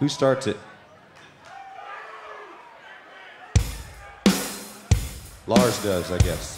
Who starts it? Lars does, I guess.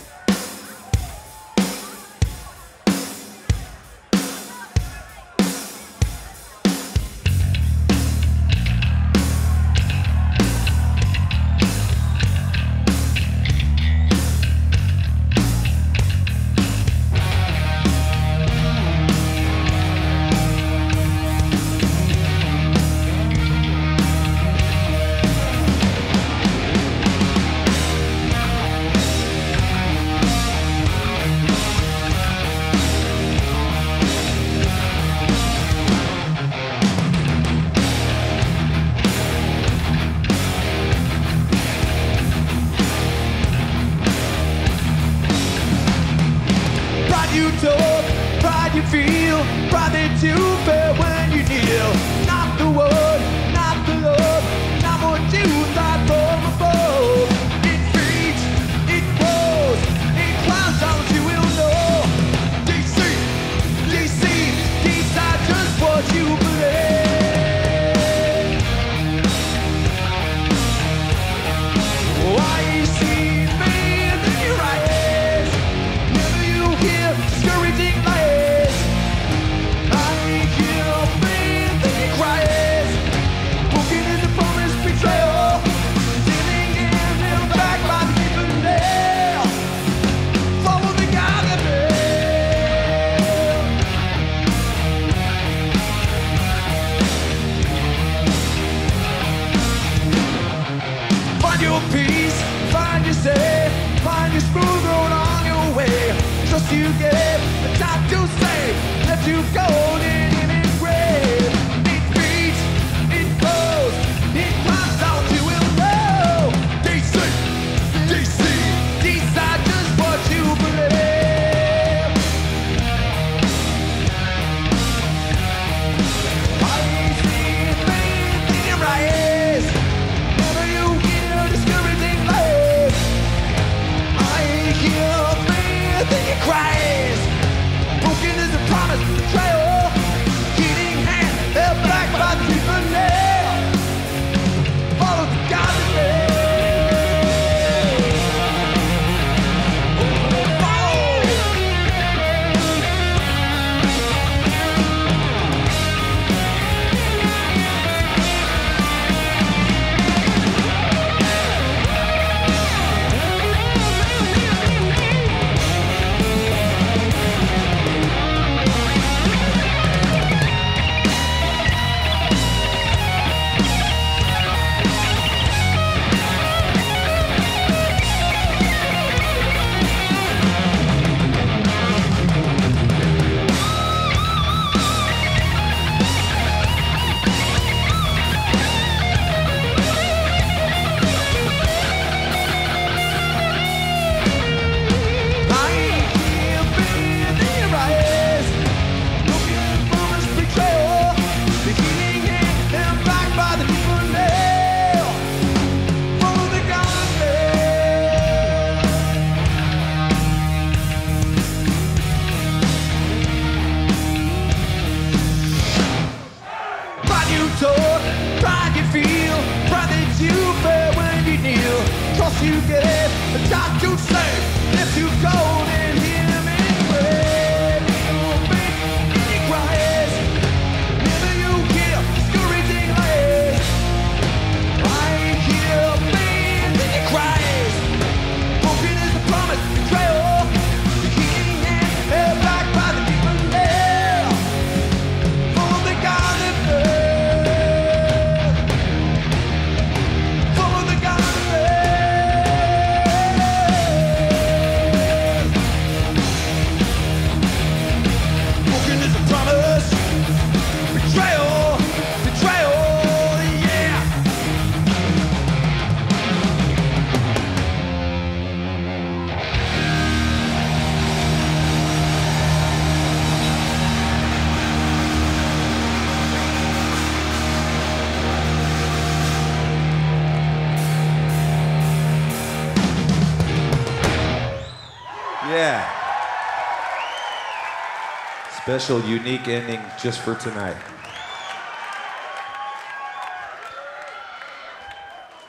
Special, unique ending just for tonight.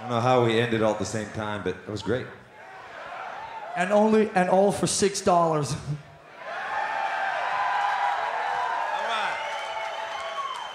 I don't know how we ended all at the same time, but it was great. And all for $6.